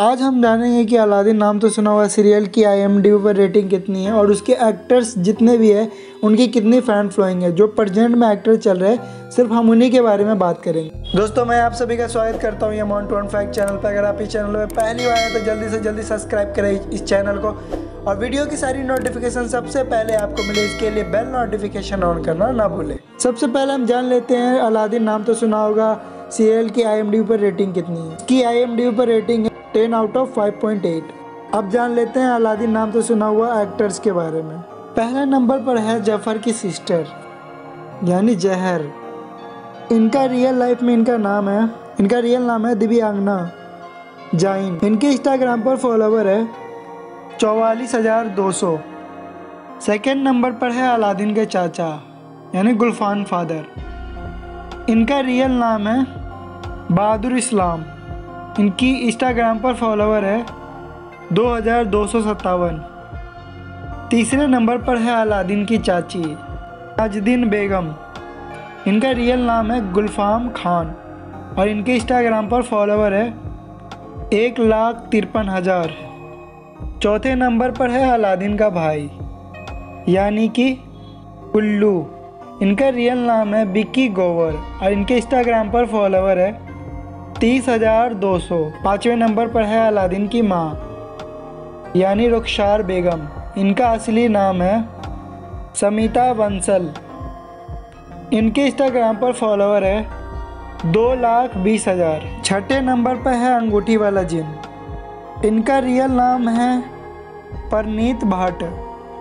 आज हम जानेंगे कि अलादीन नाम तो सुना हुआ सीरियल की IMDb पर रेटिंग कितनी है और उसके एक्टर्स जितने भी हैं उनकी कितनी फैन फ्लोइंग है। जो प्रेजेंट में एक्टर चल रहे हैं सिर्फ हम उन्हीं के बारे में बात करेंगे। दोस्तों मैं आप सभी का स्वागत करता हूँ माउंट वन फाइव चैनल पर। अगर आप इस चैनल पर पहली बार आए तो जल्दी से जल्दी सब्सक्राइब करें इस चैनल को और वीडियो की सारी नोटिफिकेशन सबसे पहले आपको मिले, इसके लिए बेल नोटिफिकेशन ऑन करना ना भूलें। सबसे पहले हम जान लेते हैं अलादीन नाम तो सुना होगा सीरियल की IMDb पर रेटिंग कितनी है। इसकी IMDb पर रेटिंग है 10/5.8। अब जान लेते हैं अलादीन नाम तो सुना हुआ एक्टर्स के बारे में। पहले नंबर पर है जफर की सिस्टर यानी जहर। इनका रियल लाइफ में इनका रियल नाम है दिव्यांगना जैन। इनके इंस्टाग्राम पर फॉलोवर है 44,200। सेकेंड नंबर पर है अलादीन के चाचा यानी गुलफाम फादर। इनका रियल नाम है बहादुर इस्लाम। इनकी इंस्टाग्राम पर फॉलोवर है 2,257। तीसरे नंबर पर है अलादीन की चाची ताजदीन बेगम। इनका रियल नाम है गुलफाम खान और इनके इंस्टाग्राम पर फॉलोवर है 1,53,000। चौथे नंबर पर है अलादीन का भाई यानी कि उल्लू। इनका रियल नाम है विकी गोवर और इनके इंस्टाग्राम पर फॉलोवर है 30,200। पाँचवें नंबर पर है अलादीन की माँ यानी रुखसार बेगम। इनका असली नाम है समीता बंसल। इनके इंस्टाग्राम पर फॉलोवर है 2,20,000। छठे नंबर पर है अंगूठी वाला जिन। इनका रियल नाम है परनीत भट्ट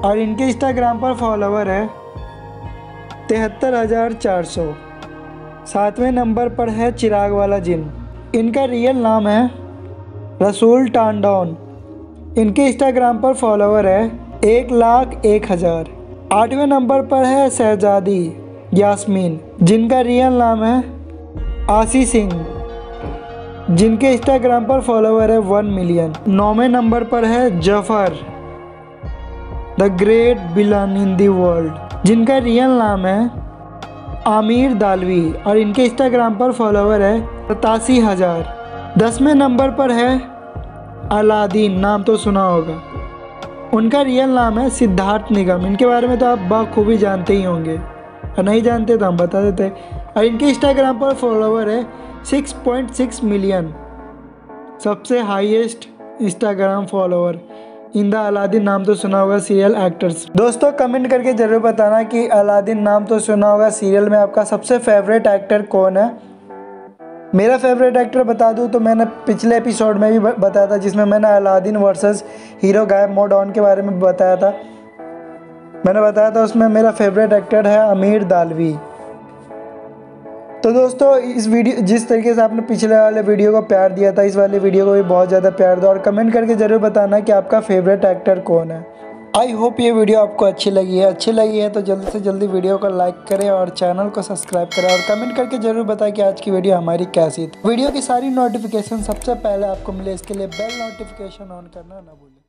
और इनके इंस्टाग्राम पर फॉलोवर है 73,400। सातवें नंबर पर है चिराग वाला जिन। इनका रियल नाम है रसूल टांडोन। इनके इंस्टाग्राम पर फॉलोवर है 1,01,000। आठवें नंबर पर है शहजादी यास्मीन जिनका रियल नाम है आशी सिंह। जिनके इंस्टाग्राम पर फॉलोवर है 1,000,000। नौवें नंबर पर है Zafar the great villain in the world. जिनका रियल नाम है आमिर दालवी और इनके इंस्टाग्राम पर फॉलोवर है 87,000। दसवें नंबर पर है अलादीन नाम तो सुना होगा। उनका रियल नाम है सिद्धार्थ निगम। इनके बारे में तो आप बखूबी जानते ही होंगे और नहीं जानते तो हम बता देते हैं। और इनके इंस्टाग्राम पर फॉलोवर है 6.6 मिलियन। सबसे highest Instagram follower in the Aladdin नाम तो सुना होगा सीरियल एक्टर्स। दोस्तों कमेंट करके ज़रूर बताना कि अलादीन नाम तो सुना होगा सीरियल में आपका सबसे फेवरेट एक्टर कौन है। मेरा फेवरेट एक्टर बता दूं तो मैंने पिछले एपिसोड में भी बताया था जिसमें मैंने अलादीन वर्सेस हीरो गायब मोड ऑन के बारे में बताया था। मैंने बताया था उसमें मेरा फेवरेट एक्टर है आमिर दालवी। तो दोस्तों इस वीडियो जिस तरीके से आपने पिछले वाले वीडियो को प्यार दिया था इस वाले वीडियो को भी बहुत ज़्यादा प्यार दो और कमेंट करके ज़रूर बताना कि आपका फेवरेट एक्टर कौन है। आई होप ये वीडियो आपको अच्छी लगी है तो जल्दी से जल्दी वीडियो को लाइक करें और चैनल को सब्सक्राइब करें और कमेंट करके ज़रूर बताएं कि आज की वीडियो हमारी कैसी थी। वीडियो की सारी नोटिफिकेशन सबसे पहले आपको मिले, इसके लिए बेल नोटिफिकेशन ऑन करना ना भूलें।